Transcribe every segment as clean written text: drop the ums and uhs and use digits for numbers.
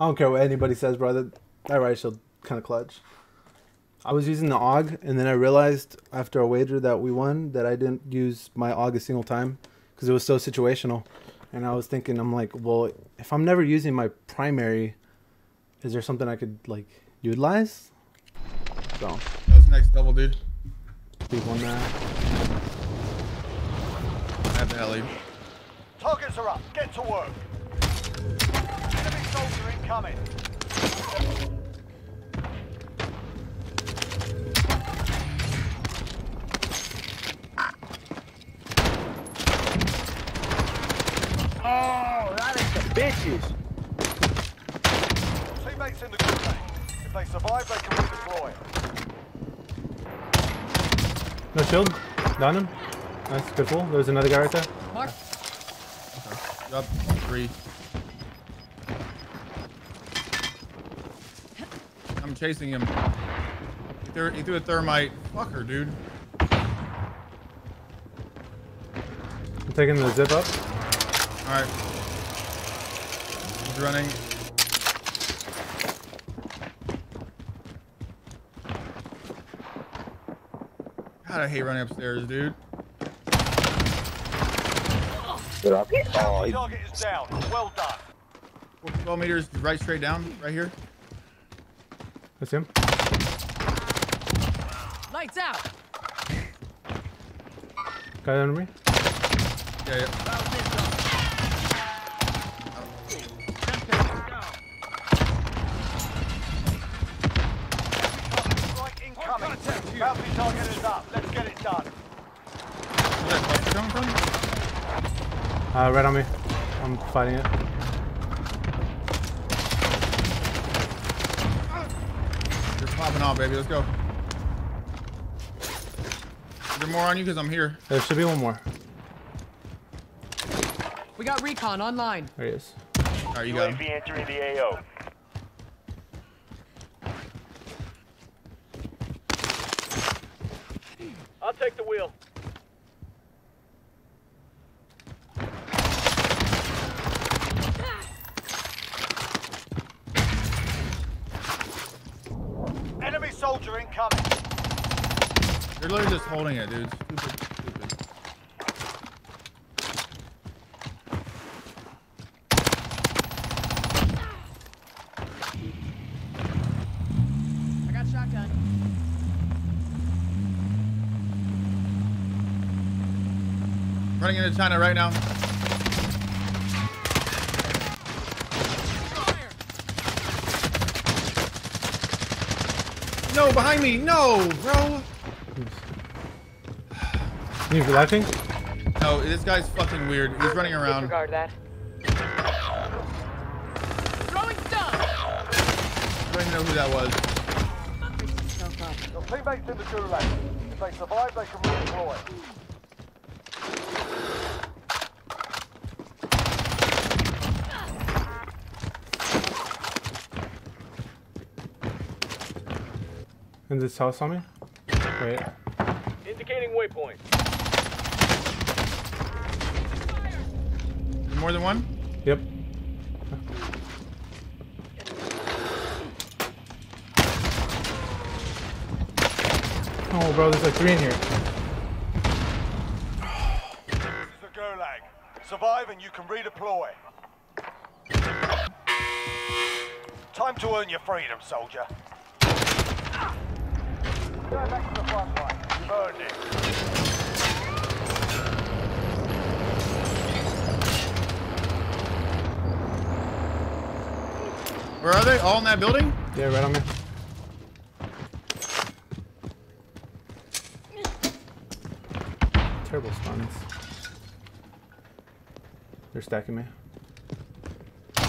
I don't care what anybody says, brother. That Riot Shield kind of clutch. I was using the AUG, and then I realized after a wager that we won that I didn't use my AUG a single time because it was so situational. And I was thinking, I'm like, well, if I'm never using my primary, is there something I could, like, utilize? So. That's next double, dude. We've won that. I have the alley. Targets are up. Get to work. Enemy soldier incoming. Oh, that is the bitches. Teammates in the good lane. If they survive, they can redeploy. No shield. Down him. Nice, good pull. There was another guy right there. Mark. Okay. Up 3. I'm chasing him. He threw a thermite. Fucker, dude. I'm taking the zip up. Alright. He's running. God, I hate running upstairs, dude. Get up. Oh, the target is down. Well done. 12 meters right straight down, right here. That's him. Lights out. Guy under me? Yeah, yeah. Bounty target is up. Let's get it done. Where's that cluster coming from? Right on me. I'm fighting it. You're popping off, baby. Let's go. Is there more on you? Because I'm here. There should be one more. We got recon online. There he is. All right, you got him. UAV entering the AO. I'll take the wheel. Enemy soldier incoming. They're literally just holding it, dude. Stupid. I got shotgun. Running into China right now. Fire. No, behind me. No, bro. You relaxing? No, this guy's fucking weird. He's running around. Disregard that. Throwing stuff. I don't even know who that was. Your teammates in the gulag. If they survive, they can redeploy. In this house on me? Wait. Indicating waypoint. More than one? Yep. Oh, bro, there's like 3 in here. This is a Golag. Survive and you can redeploy. Time to earn your freedom, soldier. Go back to the front line. Burn it. Where are they? All in that building? Yeah, right on me. Terrible spawns. They're stacking me. I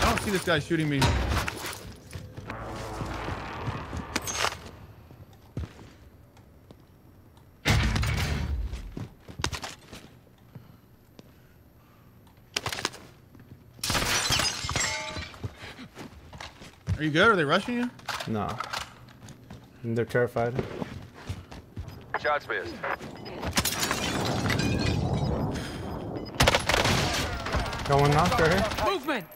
don't see this guy shooting me. Are you good? Are they rushing you? No. They're terrified. Shots missed. Going knocked right here. Movement!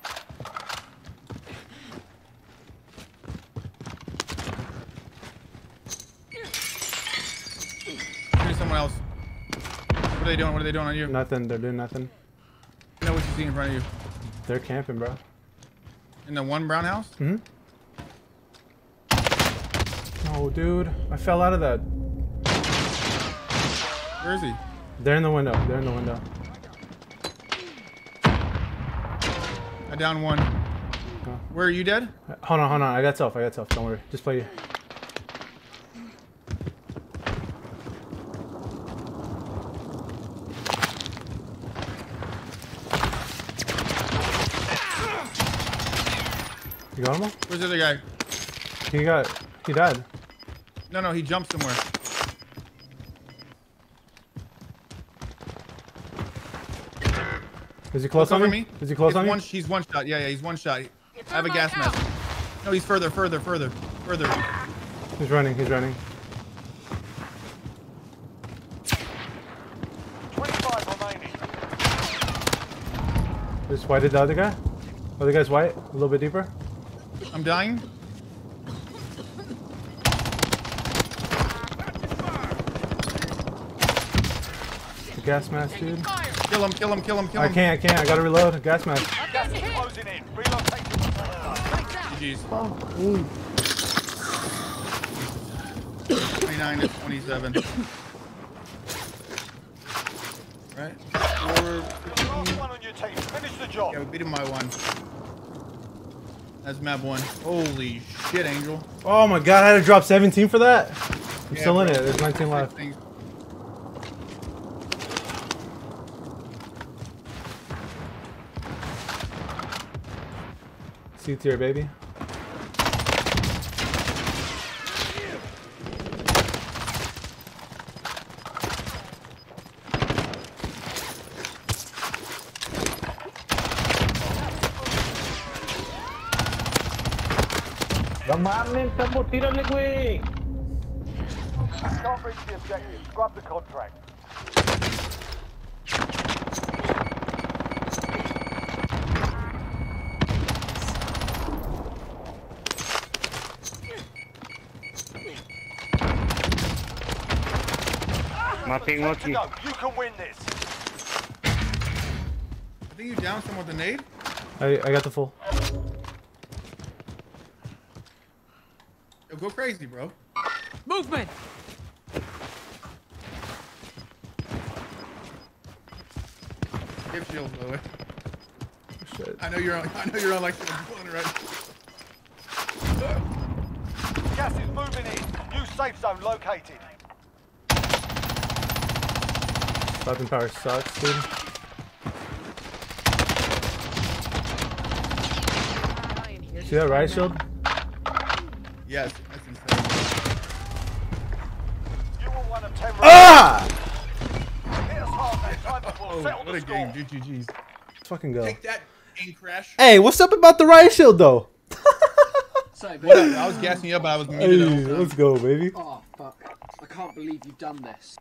Here's someone else. What are they doing? What are they doing on you? Nothing. They're doing nothing. I know what you see in front of you. They're camping, bro. In the one brown house? Mm-hmm. Oh, dude. I fell out of that. Where is he? They're in the window. They're in the window. I downed one. Oh. Where are you dead? Hold on, hold on. I got self. I got self. Don't worry. Just play you. You got him? Where's the other guy? He died. No, no, he jumped somewhere. Is he close on me? Is he close on me? He's one shot. Yeah, yeah, he's one shot. I have a gas mask. No, he's further, further, further, further. He's running, he's running. 25 remaining. Just whited the other guy? Other guy's white, a little bit deeper. I'm dying. The gas mask, dude. Kill him, kill him, kill him, kill him. I can't. I gotta reload. A gas mask. Gas is closing in. Relocation. GG's. Oh, ooh. 29 to 27. Right? You're the last one on your team. Finish the job. Yeah, we beat him by one. That's map one. Holy shit, Angel. Oh my god, I had to drop 17 for that? I'm still in it. There's 19 left. C tier, baby. Don't reach the objective. Grab the contract. Mapping lucky. You can win this. I think you downed someone with a nade. I got the full. Go crazy, bro. Movement. Give shield, by the way. Shit. I know you're on like one right. Gas is moving in. New safe zone located. Weapon power sucks, dude. See that riot shield? Yes. Ah! Oh, what a game, GG's. Let's fucking go. Take that, Crash. Hey, what's up about the riot shield though? Sorry, baby. I was gassing you up, but I was muted. Hey, let's go, baby. Oh fuck! I can't believe you've done this.